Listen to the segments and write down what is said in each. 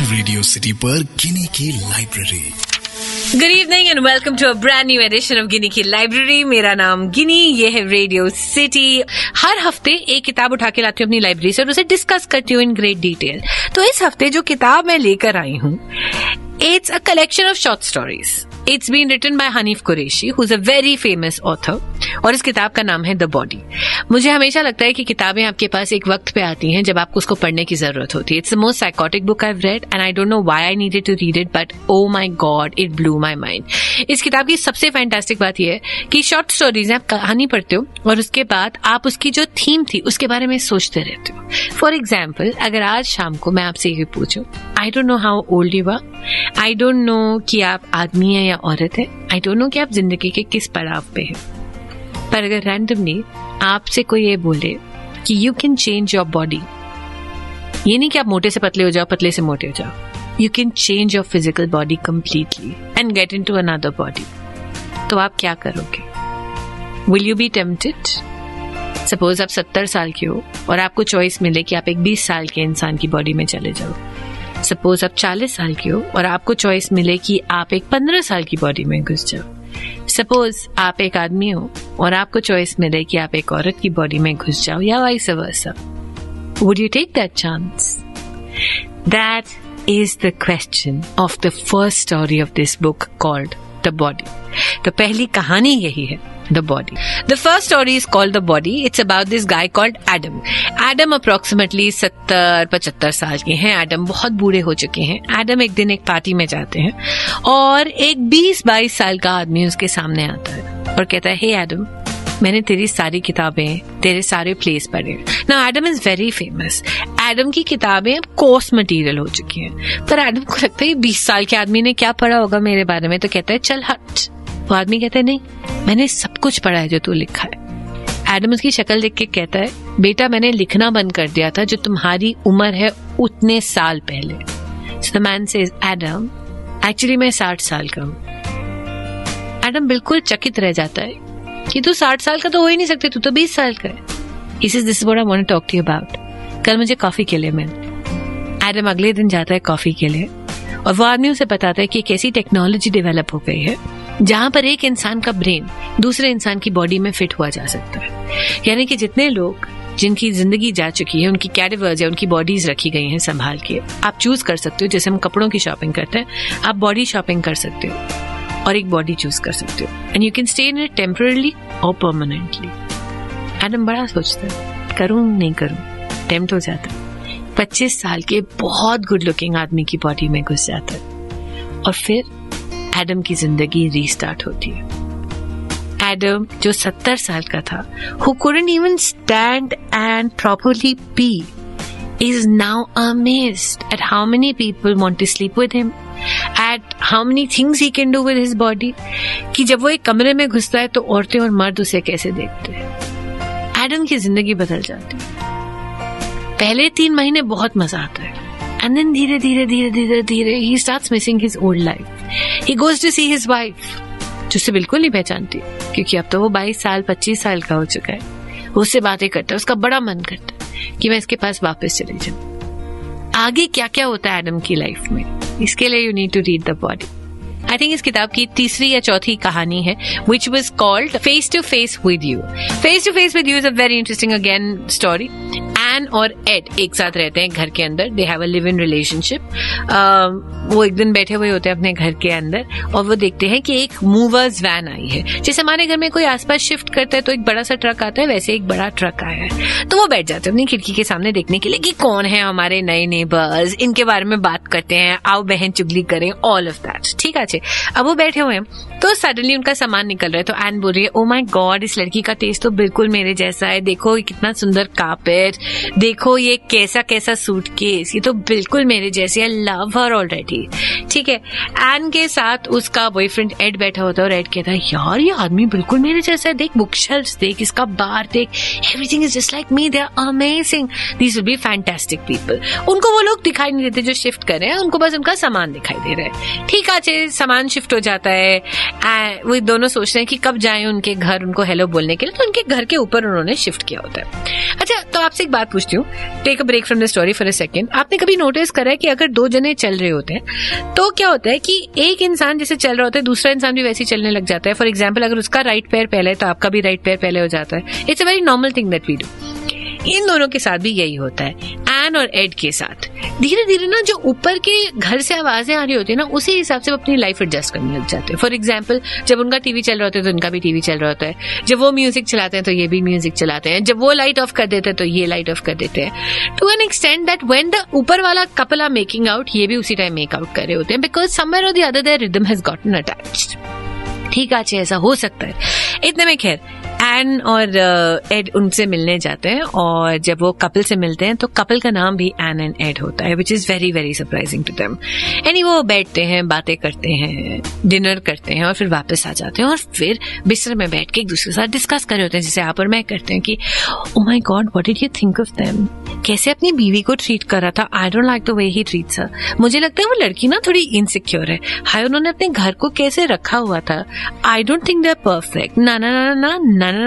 Radio city पर गिनी की library. Good evening and welcome to a brand new edition of गिनी की library. मेरा नाम गिनी, ये है रेडियो सिटी। हर हफ्ते एक किताब उठा के लाती हूँ अपनी लाइब्रेरी से और उसे डिस्कस करती हूँ इन ग्रेट डिटेल। तो इस हफ्ते जो किताब मैं लेकर आई हूँ, it's a collection of short stories. It's been written by Hanif Kureishi, who is a very famous author, और इस किताब का नाम है द बॉडी। मुझे हमेशा लगता है कि किताबें आपके पास एक वक्त पे आती हैं जब आपको उसको पढ़ने की जरूरत होती है। It's the most psychotic book I have read and I don't know why I needed to read it, but oh my God, it blew my mind. इस किताब की सबसे फैंटास्टिक बात यह है कि शॉर्ट स्टोरीज आप कहानी पढ़ते हो और उसके बाद आप उसकी जो थीम थी उसके बारे में सोचते रहते हो। फॉर एग्जाम्पल, अगर आज शाम को मैं आपसे ये पूछूं, I don't know how old you are, I don't know कि आप आदमी हैं या औरत है, आई डोंट नो कि आप जिंदगी के किस पड़ाव पे हैं, पर अगर रैंडमली आपसे कोई ये बोले कि you can change your body, ये नहीं कि आप मोटे से पतले हो जाओ, पतले से मोटे हो जाओ, you can change your physical body completely and get into another body, तो आप क्या करोगे? Will you be tempted? Suppose आप 70 साल के हो और आपको चॉइस मिले कि आप एक 20 साल के इंसान की बॉडी में चले जाओ। सपोज आप 40 साल के हो और आपको चॉइस मिले कि आप एक 15 साल की बॉडी में घुस जाओ। सपोज आप एक आदमी हो और आपको चॉइस मिले कि आप एक औरत की बॉडी में घुस जाओ या vice versa. Would you take that chance? That is the question of the first story of this book called the body. तो पहली कहानी यही है, The Body. The first story is called The Body. It's about this guy called Adam. Adam approximately 70-75 साल के हैं। Adam बहुत बूढ़े हो चुके हैं। Adam एक दिन एक पार्टी में जाते हैं और एक 20-22 साल का आदमी उसके सामने आता है और कहता है, हे Adam, मैंने तेरी सारी किताबें, तेरे सारे प्लेस पढ़े। Now Adam is very famous. Adam की किताबें अब कोर्स मटेरियल हो चुकी हैं, पर Adam को लगता है 20 साल के आदमी ने क्या पढ़ा होगा मेरे बारे में, तो कहता है चल हट। वो आदमी कहता है नहीं, मैंने सब कुछ पढ़ा है जो तू लिखा है। एडम उसकी शक्ल देख के कहता है, बेटा मैंने लिखना बंद कर दिया था जो तुम्हारी उम्र है उतने साल पहले। So the man says, Adam actually मैं 60 साल का हूँ। एडम बिल्कुल चकित रह जाता है कि तू 60 साल का तो हो ही नहीं सकते, तू तो 20 साल का है। This is what I want to talk to you about. कल मुझे कॉफी के लिए मिल। एडम अगले दिन जाता है कॉफी के लिए और वो आदमी उसे बताता है कि एक ऐसी टेक्नोलॉजी डेवलप हो गई है जहाँ पर एक इंसान का ब्रेन दूसरे इंसान की बॉडी में फिट हुआ जा सकता है। यानी कि जितने लोग जिनकी जिंदगी जा चुकी है, उनकी कैडेवर्स या उनकी बॉडीज रखी गई हैं संभाल के, आप चूज कर सकते हो। जैसे हम कपड़ों की शॉपिंग करते हैं, आप बॉडी शॉपिंग कर सकते हो और एक बॉडी चूज कर सकते हो, and you can stay in it temporarily और परमानेंटली। एडम बड़ा सोचता है, करूँ नहीं करूँ, टेम्प्ट हो जाता है। 25 साल के बहुत गुड लुकिंग आदमी की बॉडी में घुस जाता है और फिर एडम की जिंदगी रीस्टार्ट होती है। एडम जो 70 साल का था, who couldn't even stand and properly pee, is now amazed at how many people want to sleep with him, at how many things he can do with his body. कि जब वो एक कमरे में घुसता है तो औरतें और मर्द उसे कैसे देखते हैं। एडम की जिंदगी बदल जाती है। पहले 3 महीने बहुत मजा आता है, and then धीरे धीरे धीरे धीरे धीरे he starts missing his old life. He goes to see his wife, जो उसे बिल्कुल नहीं पहचानती क्योंकि अब तो वो 22-25 साल का हो चुका है। वो उससे बातें करता है, उसका बड़ा मन करता है कि मैं इसके पास वापस चली जाऊँ। आगे क्या क्या होता है एडम की लाइफ में, इसके लिए you need to read the body. I think इस किताब की 3री या 4थी कहानी है, which was called face to face with you. Face to face with you is a very interesting again story. Ann और एड एक साथ रहते हैं घर के अंदर, they have a live in relationship. वो एक दिन बैठे हुए होते हैं अपने घर के अंदर और वो देखते हैं कि एक मूवर्स वैन आई है। जैसे हमारे घर में कोई आसपास शिफ्ट करता है तो एक बड़ा सा ट्रक आता है, वैसे एक बड़ा ट्रक आया है। तो वो बैठ जाते हैं अपनी खिड़की के सामने देखने के लिए कि कौन है हमारे नए नेबर्स, इनके बारे में बात करते हैं, आओ बहन चुगली करें, ऑल ऑफ दैट। ठीक है, अब वो बैठे हुए हैं तो सडनली उनका सामान निकल रहा है। तो एन बोल रही है, ओ माय गॉड, इस लड़की का टेस्ट तो बिल्कुल मेरे जैसा है, देखो ये कितना सुंदर कार्पेट, देखो ये कैसा कैसा सूटकेस, ये तो बिल्कुल मेरे जैसी है, लव हर ऑलरेडी। ठीक है, एन के साथ उसका बॉयफ्रेंड एड बैठा होता है और एड कहता है, यार ये आदमी बिल्कुल मेरे जैसा है, देख बुकशेल्व्स, देख इसका बार, देख everything is just like me, they are amazing, these will be fantastic people. उनको वो लोग दिखाई नहीं देते जो शिफ्ट कर रहे हैं, उनको बस उनका सामान दिखाई दे रहा है। ठीक है, सामान शिफ्ट हो जाता है। वो दोनों सोच रहे हैं कि कब जाएं उनके घर उनको हेलो बोलने के लिए, तो उनके घर के ऊपर उन्होंने शिफ्ट किया होता है। अच्छा, तो आपसे एक बात पूछती हूँ, take a break from the story for a second. आपने कभी नोटिस करा है कि अगर दो जने चल रहे होते हैं तो क्या होता है कि एक इंसान जैसे चल रहा होता है दूसरा इंसान भी वैसे ही चलने लग जाता है. फॉर एग्जाम्पल, अगर उसका राइट पैर पहले है तो आपका भी राइट पैर पहले हो जाता है. It's a very normal thing that we do. इन दोनों के साथ भी यही होता है, एन और एड के साथ. धीरे धीरे ना जो ऊपर के घर से आवाजें आ रही होती है ना, उसी हिसाब से वो अपनी लाइफ एडजस्ट करने लग जाते हैं. फॉर एग्जाम्पल, जब उनका टीवी चल रहा होता है तो उनका भी टीवी चल रहा होता है, जब वो म्यूजिक चलाते हैं तो ये भी म्यूजिक चलाते हैं, जब वो लाइट ऑफ कर देते हैं तो ये लाइट ऑफ कर देते हैं. To an extent that when the ऊपर वाला कपल आर मेकिंग आउट, ये भी उसी टाइम मेक आउट कर रहे होते हैं, बिकॉज समवेयर और the other there rhythm has gotten attached. ठीक है, ऐसा हो सकता है. इतने में खैर एन और एड उनसे मिलने जाते हैं, और जब वो कपल से मिलते हैं तो कपल का नाम भी एन एंड एड होता है, which is very very surprising to them. यानी वो बैठते हैं, बातें करते हैं, डिनर करते हैं और फिर वापस आ जाते हैं और फिर बिस्तर में बैठ के एक दूसरे के साथ डिस्कस कर रहे होते हैं, जैसे आप और मैं करते हैं कि oh my God, what did you think of them, कैसे अपनी बीवी को ट्रीट कर रहा था, I don't like the way he treats her, मुझे लगता है वो लड़की ना थोड़ी इनसिक्योर है, हाय उन्होंने अपने घर को कैसे रखा हुआ था, I don't think they are perfect, ना ना ना ना ना na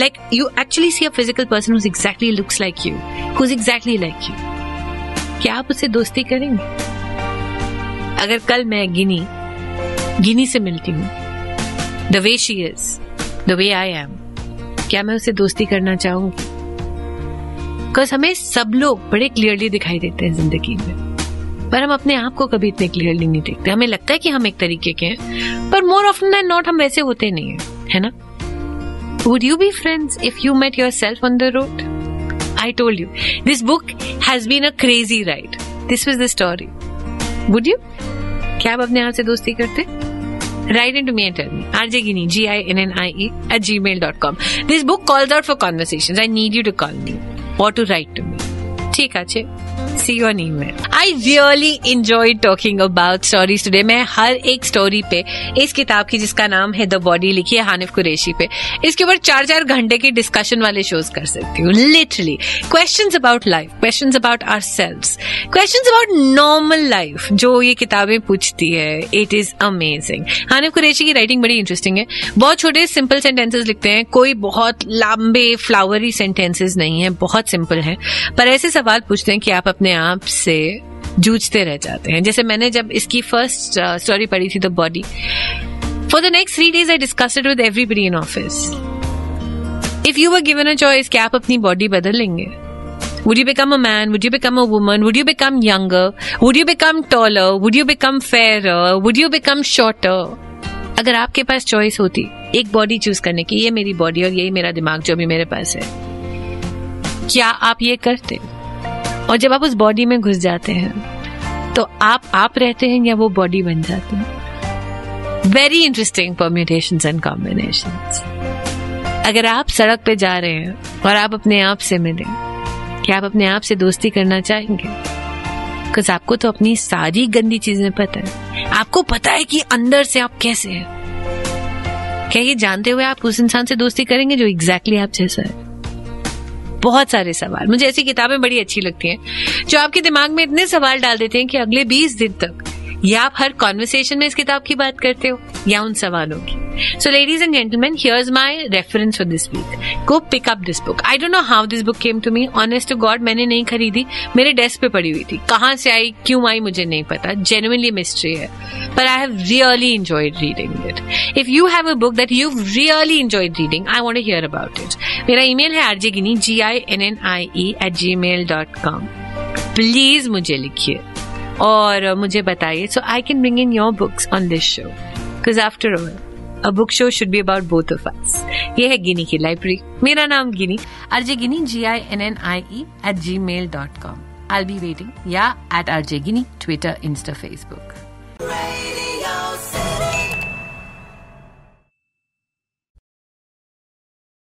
like you actually see a physical person who's exactly looks like you, who's exactly like you, क्या आप उससे दोस्ती करेंगे? अगर कल मैं गिनी से मिलती हूँ, the way she is, the way I am, क्या मैं उससे दोस्ती करना चाहूँगी? Because हमें सब लोग बड़े क्लियरली दिखाई देते हैं जिंदगी में, पर हम अपने आप को कभी इतने क्लियरली नहीं देखते. हमें लगता है कि हम एक तरीके के हैं, पर more often than not हम वैसे होते नहीं हैं, है ना? Would you be friends if you met yourself on the road? I told you, this book has been a crazy ride. This was the story. Would you? क्या आप अपने आप से दोस्ती करते? Write into me and tell me. RJ Ginnie, ginnie@gmail.com. This book calls out for conversations. I need you to call me or to write to me. ठीक आचे. See you on email. I really enjoyed talking about stories today. मैं हर एक story पे इस किताब की, जिसका नाम है The Body, लिखी है हानिफ कुरैशी पे, इसके ऊपर 4-4 घंटे के डिस्कशन वाले शोज कर सकती हूँ. Literally questions about life, questions about ourselves, questions about normal life जो ये किताबें पूछती है. It is amazing. Hanif Kureishi की राइटिंग बड़ी इंटरेस्टिंग है. बहुत छोटे सिंपल सेंटेंसेस लिखते हैं, कोई बहुत लंबे फ्लावरी सेंटेंसेस नहीं है, बहुत सिंपल है, पर ऐसे सवाल पूछते हैं कि आप अपने आप से जूझते रह जाते हैं. जैसे मैंने जब इसकी फर्स्ट स्टोरी पढ़ी थी, the body, for the next 3 days I discussed it with everybody in office. If you were given a choice, क्या आप अपनी बॉडी बदल लेंगे? Would you become a man? Would you become a woman? Would you become younger? Would you become taller? Would you become fairer? Would you become shorter? अगर आपके पास choice होती एक body choose करने की, ये मेरी बॉडी और यही मेरा दिमाग जो भी मेरे पास है, क्या आप ये करते? और जब आप उस बॉडी में घुस जाते हैं तो आप रहते हैं या वो बॉडी बन जाते हैं? Very interesting permutations and combinations. अगर आप सड़क पे जा रहे हैं और आप अपने आप से मिले, क्या आप अपने आप से दोस्ती करना चाहेंगे? बिकॉज आपको तो अपनी सारी गंदी चीजें पता है, आपको पता है कि अंदर से आप कैसे हैं. क्या ये जानते हुए आप उस इंसान से दोस्ती करेंगे जो एग्जैक्टली आप जैसा है? बहुत सारे सवाल. मुझे ऐसी किताबें बड़ी अच्छी लगती हैं जो आपके दिमाग में इतने सवाल डाल देते हैं कि अगले 20 दिन तक या आप हर कॉन्वर्सेशन में इस किताब की बात करते हो या उन सवालों की. So ladies and gentleman, here is my reference for this week. Go pick up this book. I don't know how this book came to me. Honest to God, मैंने नहीं खरीदी, मेरे डेस्क पे पड़ी हुई थी, कहाँ से आई, क्यों आई, मुझे नहीं पता. जेन्युइनली मिस्ट्री है, पर I have really enjoyed reading it. If you have a book that you really enjoyed reading, I want to hear about it. मेरा ईमेल है rjginnie ginnie@gmail.com. प्लीज मुझे लिखिए और मुझे बताइए, so I can bring in your books on this show, because after all a book show should be about both of us. ये है गिनी की लाइब्रेरी. मेरा नाम गिनी, RJ Ginnie ginnie@gmail.com. I will be waiting, या @rjginnie, ट्विटर, इंस्टा, फेसबुक.